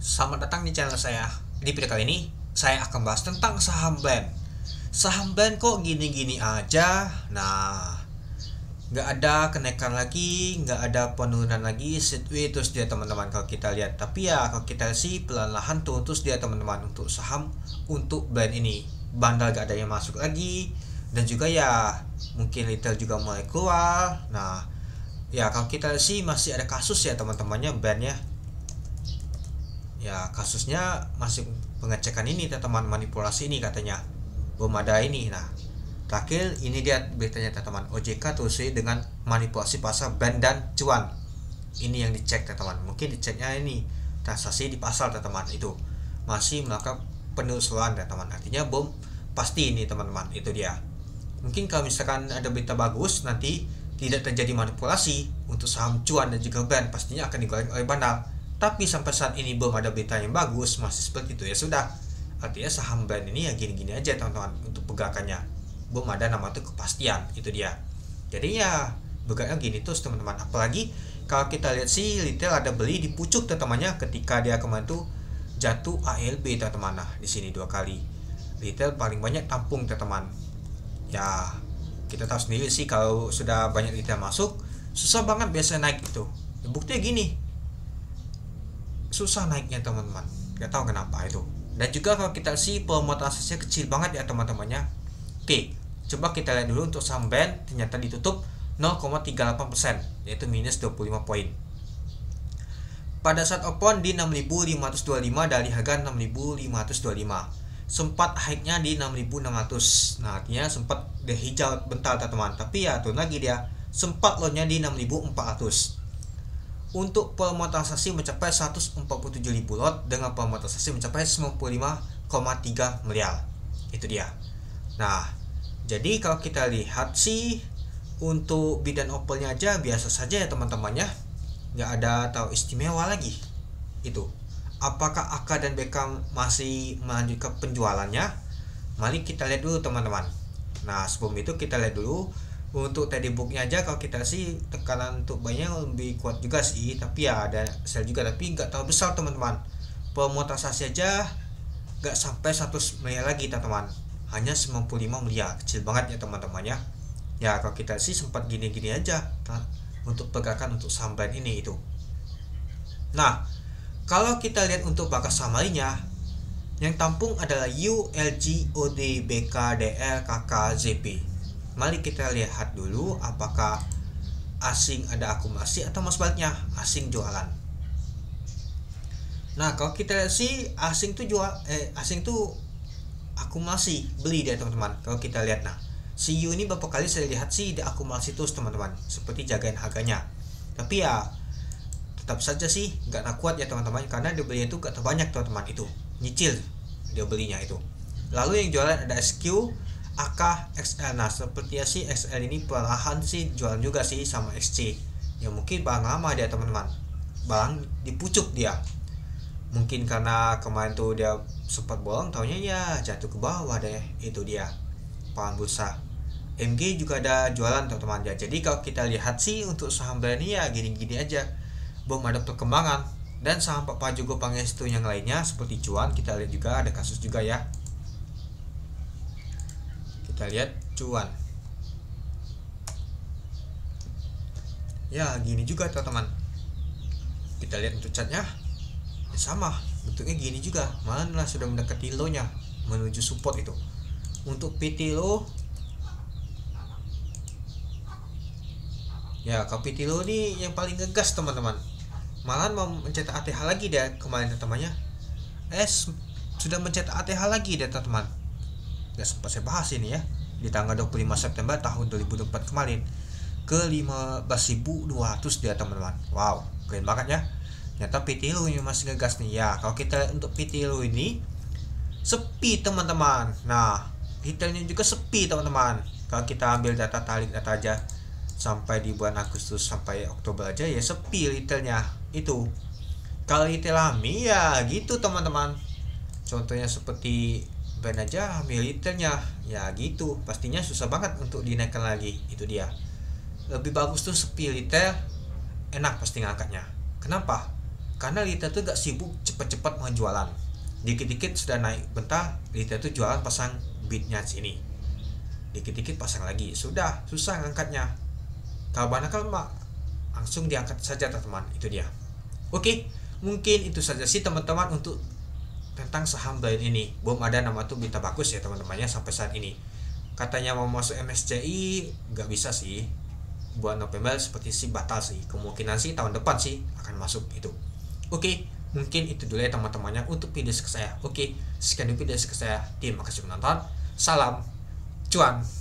Selamat datang di channel saya. Di video kali ini saya akan bahas tentang saham BREN. Saham BREN kok gini-gini aja. Nah, nggak ada kenaikan lagi, nggak ada penurunan lagi. Terus dia teman-teman kalau kita lihat. Tapi ya kalau kita sih pelan-lahan tuh terus dia teman-teman untuk saham untuk BREN ini. Bandar nggak ada yang masuk lagi. Dan juga ya mungkin retail juga mulai keluar. Nah, ya kalau kita sih masih ada kasus ya teman-temannya BREN-nya. Ya kasusnya masih pengecekan ini teman-teman, manipulasi ini katanya belum ada ini. Nah terakhir ini dia beritanya teman-teman, OJK telusuri dengan manipulasi pasar BREN dan cuan. Ini yang dicek teman-teman, mungkin diceknya ini transaksi di pasar teman-teman itu masih melakukan penelusuran teman-teman, artinya belum pasti ini teman-teman. Itu dia, mungkin kalau misalkan ada berita bagus nanti tidak terjadi manipulasi untuk saham cuan dan juga BREN, pastinya akan digoreng oleh bandar. Tapi sampai saat ini belum ada berita yang bagus, masih seperti itu ya sudah. Artinya saham BREN ini ya gini-gini aja teman-teman untuk pergerakannya. Belum ada nama tuh kepastian, itu dia. Jadi ya bergeraknya gini terus teman-teman. Apalagi kalau kita lihat sih retail ada beli di pucuk teman-temannya ketika dia kemarin tuh jatuh ALB teman-teman. Nah, di sini dua kali. Retail paling banyak tampung teman-teman. Ya, kita tahu sendiri sih kalau sudah banyak retail masuk, susah banget biasanya naik itu. Ya, buktinya gini. Susah naiknya teman-teman, nggak tahu kenapa itu. Dan juga kalau kita sih pemotongan asetnya kecil banget ya teman-temannya. Oke, coba kita lihat dulu untuk saham BREN, ternyata ditutup 0,38%, yaitu minus 25 poin. Pada saat open di 6.525 dari harga 6.525. Sempat high-nya di 6.600. Nah, artinya sempat dia hijau bentar teman-teman, tapi ya turun lagi dia. Sempat low-nya di 6.400. Untuk volume transaksi mencapai 147.000 lot dengan volume transaksi mencapai 95,3 miliar. Itu dia. Nah, jadi kalau kita lihat sih untuk bidan opelnya aja biasa saja ya teman-temannya. Nggak ada tahu istimewa lagi. Itu. Apakah AK dan BK masih melanjutkan penjualannya? Mari kita lihat dulu teman-teman. Nah, sebelum itu kita lihat dulu untuk tadi booknya aja. Kalau kita sih tekanan untuk banyak lebih kuat juga sih, tapi ya ada sel juga, tapi nggak terlalu besar teman-teman. Pemotasasi aja nggak sampai 100 miliar lagi teman-teman, hanya 95 miliar, kecil banget ya teman-teman ya. Ya kalau kita sih sempat gini-gini aja untuk pergerakan untuk saham BREN ini itu. Nah kalau kita lihat untuk bakal samarinya yang tampung adalah ULGODBKDLKKZP. Mari kita lihat dulu apakah asing ada akumulasi atau mas baliknya asing jualan. Nah kalau kita lihat sih asing tuh akumulasi beli dia teman-teman. Kalau kita lihat, nah si U ini beberapa kali saya lihat sih dia akumulasi terus teman-teman, seperti jagain harganya. Tapi ya tetap saja sih nggak kuat ya teman-teman, karena dia belinya itu nggak terbanyak teman-teman, itu nyicil dia belinya itu. Lalu yang jualan ada SQ, AK, XL. Nah sepertinya sih XL ini perlahan sih jualan juga sih sama XC. Ya mungkin barang lama dia teman-teman, barang dipucuk dia. Mungkin karena kemarin tuh dia sempat bolong, taunya ya jatuh ke bawah deh. Itu dia paham bursa. MG juga ada jualan teman-teman ya. Jadi kalau kita lihat sih untuk saham BREN ya gini-gini aja, belum ada perkembangan. Dan saham Prajogo Pangestu yang lainnya seperti cuan, kita lihat juga ada kasus juga ya. Kita lihat cuan ya gini juga teman-teman. Kita lihat untuk catnya ya, sama bentuknya gini juga, malah sudah mendekati low nya menuju support itu. Untuk PT.LU ya, kalau PT.LU ini yang paling ngegas teman-teman, malah mau mencetak ATH lagi dia kemarin teman-temannya. Sudah mencetak ATH lagi dia teman-teman, nggak sempat saya bahas ini ya, di tanggal 25 September tahun 2024 kemarin ke 15.200 dia teman-teman. Wow, keren banget ya. Ternyata PT.LU ini masih ngegas nih ya. Kalau kita lihat untuk PT.LU ini sepi teman-teman. Nah, retailnya juga sepi teman-teman. Kalau kita ambil data tarik data aja sampai di bulan Agustus sampai Oktober aja ya sepi retailnya itu. Kalau retail lami ya gitu teman-teman. Contohnya seperti BREN aja militernya ya gitu, pastinya susah banget untuk dinaikkan lagi. Itu dia, lebih bagus tuh sepi retail, enak pasti ngangkatnya. Kenapa? Karena Lita tuh gak sibuk cepet-cepet mau jualan. Dikit-dikit sudah naik bentar, Lita tuh jualan pasang beatnya sini. Dikit-dikit pasang lagi, sudah susah ngangkatnya. Kalau banakal mak, langsung diangkat saja teman-teman, itu dia. Oke, mungkin itu saja sih teman-teman untuk tentang saham BREN ini. Belum ada nama tuh berita bagus ya teman-temannya sampai saat ini. Katanya mau masuk MSCI, gak bisa sih. Buat November seperti sih batal sih. Kemungkinan sih tahun depan sih akan masuk itu. Oke, mungkin itu dulu ya teman-temannya untuk video saya. Oke, sekian dulu video saya. Terima kasih menonton. Salam cuan.